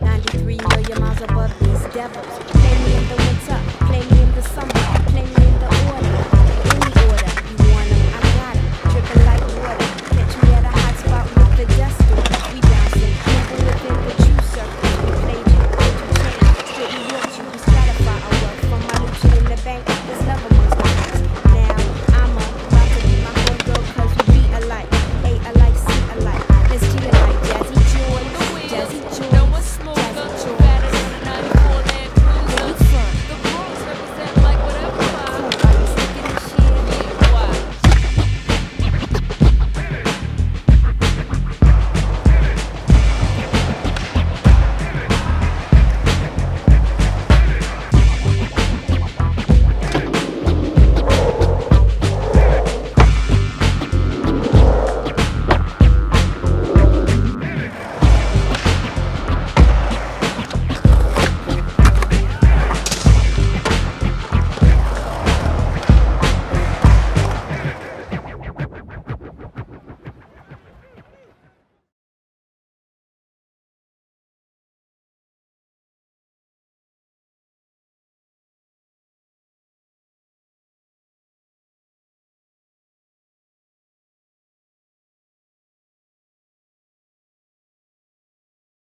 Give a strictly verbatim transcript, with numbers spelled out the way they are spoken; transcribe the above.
ninety-three million miles above these devils.